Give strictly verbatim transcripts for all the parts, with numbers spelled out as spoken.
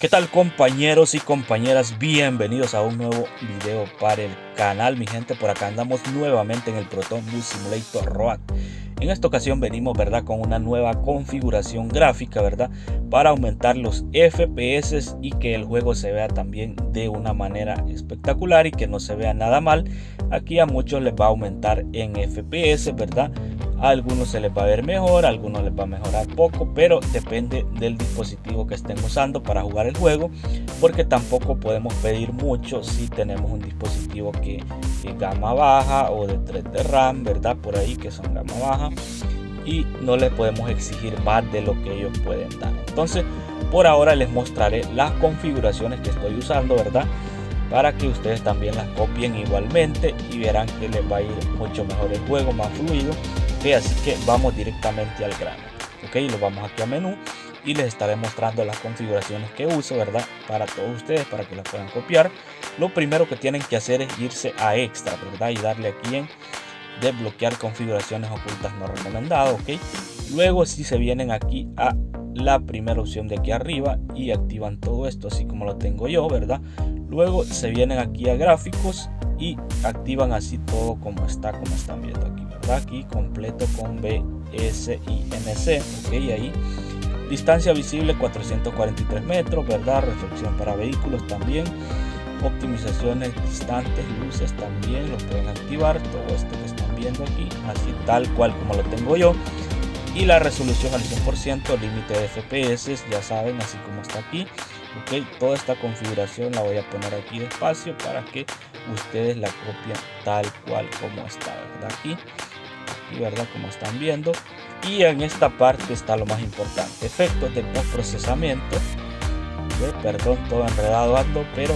¿Qué tal, compañeros y compañeras? Bienvenidos a un nuevo video para el canal, mi gente. Por acá andamos nuevamente en el Proton Bus Simulator Road. En esta ocasión venimos, ¿verdad?, con una nueva configuración gráfica, ¿verdad?, para aumentar los F P S y que el juego se vea también de una manera espectacular y que no se vea nada mal. Aquí a muchos les va a aumentar en F P S, ¿verdad? A algunos se les va a ver mejor, a algunos les va a mejorar poco, pero depende del dispositivo que estén usando para jugar el juego, porque tampoco podemos pedir mucho si tenemos un dispositivo que es gama baja o de tres de RAM, ¿verdad? Por ahí que son gama baja, y no les podemos exigir más de lo que ellos pueden dar. Entonces, por ahora les mostraré las configuraciones que estoy usando, ¿verdad?, para que ustedes también las copien igualmente y verán que les va a ir mucho mejor el juego, más fluido. Okay, así que vamos directamente al grano. Ok, lo vamos aquí a menú y les estaré mostrando las configuraciones que uso, ¿verdad?, para todos ustedes, para que las puedan copiar. Lo primero que tienen que hacer es irse a extra, ¿verdad?, y darle aquí en desbloquear configuraciones ocultas no recomendadas. Ok, luego si se vienen aquí a la primera opción de aquí arriba y activan todo esto así como lo tengo yo, ¿verdad? Luego se vienen aquí a gráficos y activan así todo como está, como están viendo aquí, ¿verdad? Aquí completo con B S I N C, ok, ahí distancia visible cuatrocientos cuarenta y tres metros, ¿verdad? Reflexión para vehículos también, optimizaciones distantes, luces también, lo pueden activar, todo esto que están viendo aquí, así tal cual como lo tengo yo. Y la resolución al cien por ciento, límite de F P S, ya saben, así como está aquí. Ok, toda esta configuración la voy a poner aquí despacio para que ustedes la copien tal cual como está, ¿verdad? Aquí, aquí, ¿verdad?, como están viendo. Y en esta parte está lo más importante, efectos de postprocesamiento. ¿Okay? Perdón, todo enredado ando, pero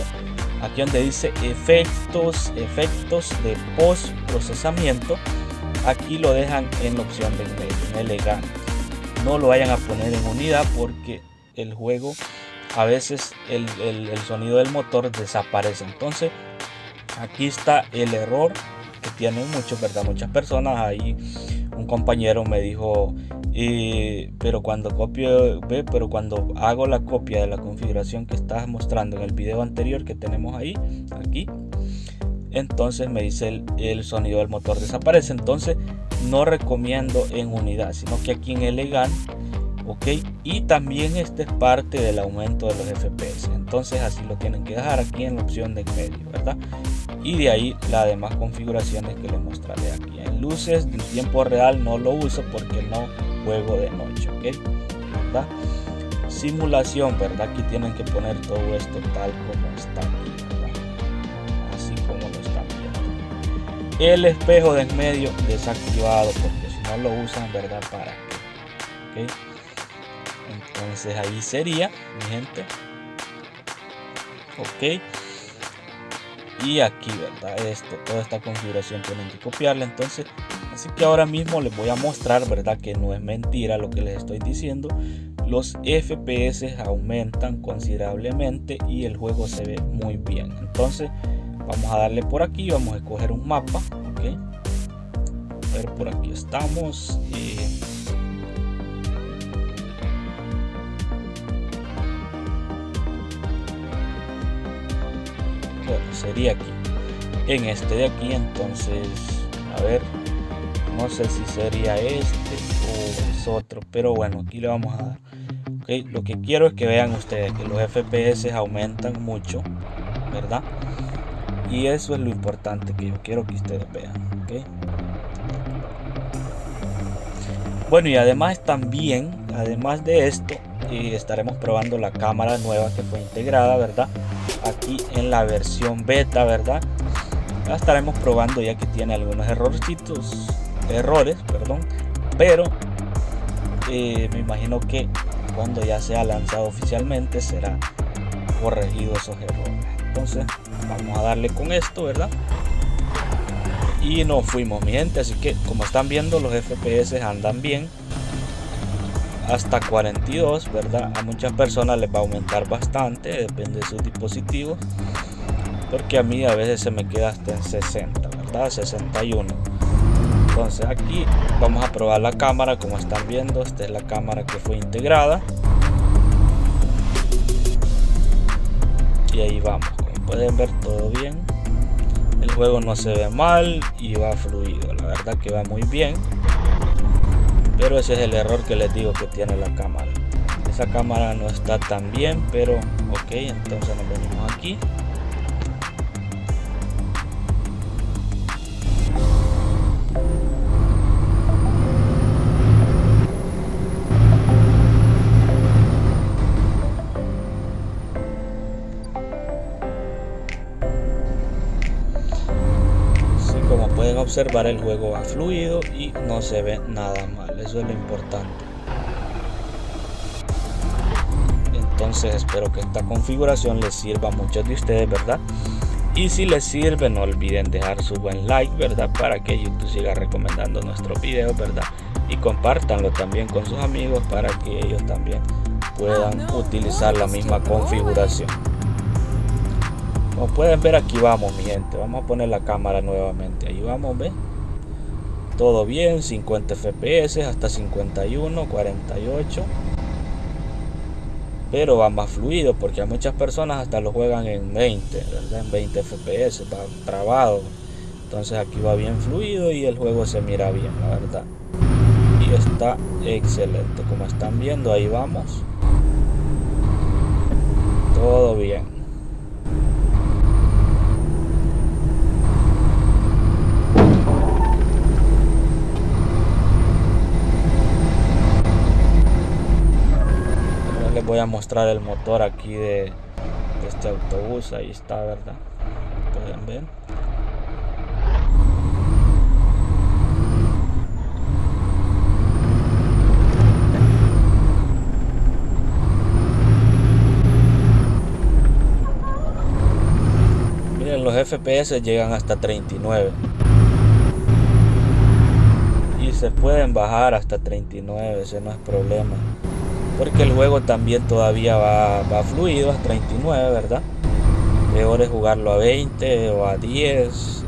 aquí donde dice efectos, efectos de postprocesamiento, aquí lo dejan en la opción de elegante. No lo vayan a poner en unidad porque el juego, a veces el, el, el sonido del motor desaparece. Entonces aquí está el error que tienen muchos, ¿verdad?, muchas personas. Ahí un compañero me dijo, eh, pero cuando copio, ve, pero cuando hago la copia de la configuración que estás mostrando en el video anterior que tenemos ahí, aquí, entonces me dice el, el sonido del motor desaparece. Entonces no recomiendo en unidad, sino que aquí en Elegant, ok. Y también este es parte del aumento de los F P S, entonces así lo tienen que dejar aquí en la opción de en medio, ¿verdad? Y de ahí las demás configuraciones que les mostraré aquí. En luces en tiempo real no lo uso porque no juego de noche, ok, ¿verdad? Simulación, ¿verdad?, aquí tienen que poner todo esto tal como está aquí, el espejo de en medio desactivado porque si no lo usan, ¿verdad?, para qué, ¿ok? Entonces ahí sería, mi gente, ok. Y aquí, ¿verdad?, esto, toda esta configuración tienen que copiarla. Entonces así que ahora mismo les voy a mostrar, ¿verdad?, que no es mentira lo que les estoy diciendo. Los F P S aumentan considerablemente y el juego se ve muy bien. Entonces vamos a darle por aquí, vamos a escoger un mapa, ok. A ver, por aquí estamos. Eh, bueno, sería aquí, en este de aquí. Entonces, a ver, no sé si sería este o es otro, pero bueno, aquí le vamos a dar. Okay. Lo que quiero es que vean ustedes que los F P S aumentan mucho, ¿verdad? Y eso es lo importante que yo quiero que ustedes vean, ¿okay? Bueno, y además también, además de esto, eh, estaremos probando la cámara nueva que fue integrada, ¿verdad?, aquí en la versión beta, ¿verdad? La estaremos probando ya que tiene algunos errorcitos, errores, perdón, pero eh, me imagino que cuando ya sea lanzado oficialmente será corregido esos errores. Entonces vamos a darle con esto, ¿verdad? Y nos fuimos, mi gente. Así que como están viendo, los F P S andan bien, hasta cuarenta y dos, ¿verdad? A muchas personas les va a aumentar bastante, depende de sus dispositivos, porque a mí a veces se me queda hasta en sesenta, ¿verdad?, sesenta y uno. Entonces aquí vamos a probar la cámara. Como están viendo, esta es la cámara que fue integrada, y ahí vamos. Como pueden ver, todo bien, el juego no se ve mal y va fluido, la verdad que va muy bien. Pero ese es el error que les digo que tiene la cámara, esa cámara no está tan bien, pero ok, entonces nos venimos aquí. Pueden observar, el juego va fluido y no se ve nada mal, eso es lo importante. Entonces espero que esta configuración les sirva a muchos de ustedes, ¿verdad? Y si les sirve, no olviden dejar su buen like, ¿verdad? Para que YouTube siga recomendando nuestros videos, ¿verdad? Y compártanlo también con sus amigos para que ellos también puedan utilizar la misma configuración. Como pueden ver, aquí vamos, mi gente, vamos a poner la cámara nuevamente, ahí vamos, ve, todo bien, cincuenta F P S hasta cincuenta y uno, cuarenta y ocho, pero va más fluido porque a muchas personas hasta lo juegan en veinte, ¿verdad? En veinte F P S, va trabado, entonces aquí va bien fluido y el juego se mira bien, la verdad, y está excelente, como están viendo, ahí vamos, todo bien. Voy a mostrar el motor aquí de, de este autobús, ahí está, ¿verdad? Pueden ver. Miren, los F P S llegan hasta treinta y nueve y se pueden bajar hasta treinta y nueve, ese no es problema, porque el juego también todavía va, va fluido a treinta y nueve, ¿verdad? Mejor es jugarlo a veinte o a diez,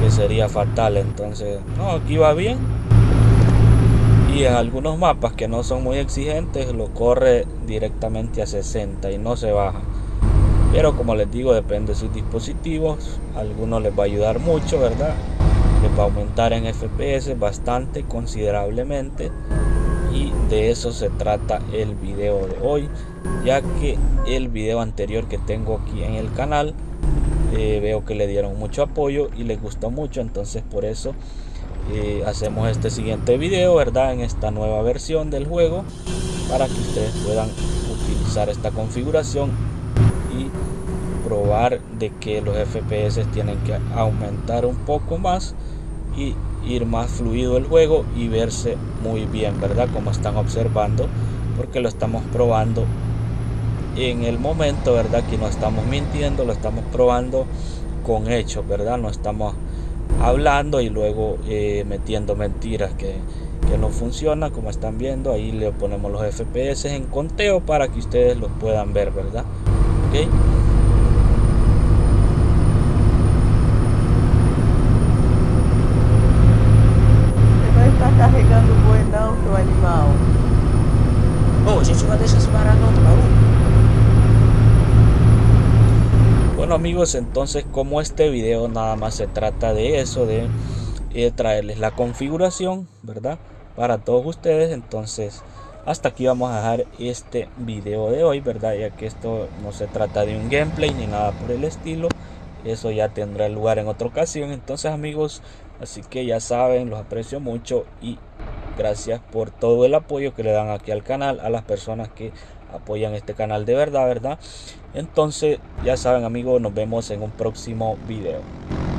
que sería fatal. Entonces, no, aquí va bien. Y en algunos mapas que no son muy exigentes, lo corre directamente a sesenta y no se baja. Pero como les digo, depende de sus dispositivos. A algunos les va a ayudar mucho, ¿verdad? Les va a aumentar en F P S bastante, considerablemente. Y de eso se trata el video de hoy, ya que el video anterior que tengo aquí en el canal, eh, veo que le dieron mucho apoyo y les gustó mucho, entonces por eso eh, hacemos este siguiente video, ¿verdad? En esta nueva versión del juego, para que ustedes puedan utilizar esta configuración y probar de que los F P S tienen que aumentar un poco más y ir más fluido el juego y verse muy bien, ¿verdad? Como están observando, porque lo estamos probando en el momento, ¿verdad? Que no estamos mintiendo, lo estamos probando con hechos, ¿verdad? No estamos hablando y luego eh, metiendo mentiras que, que no funciona, como están viendo. Ahí le ponemos los F P S en conteo para que ustedes los puedan ver, ¿verdad? ¿Okay? Amigos, entonces como este video nada más se trata de eso, de eh, traerles la configuración, ¿verdad? Para todos ustedes, entonces hasta aquí vamos a dejar este video de hoy, ¿verdad? Ya que esto no se trata de un gameplay ni nada por el estilo, eso ya tendrá lugar en otra ocasión. Entonces amigos, así que ya saben, los aprecio mucho y gracias por todo el apoyo que le dan aquí al canal, a las personas que apoyan este canal de verdad, ¿verdad? Entonces, ya saben amigos, nos vemos en un próximo video.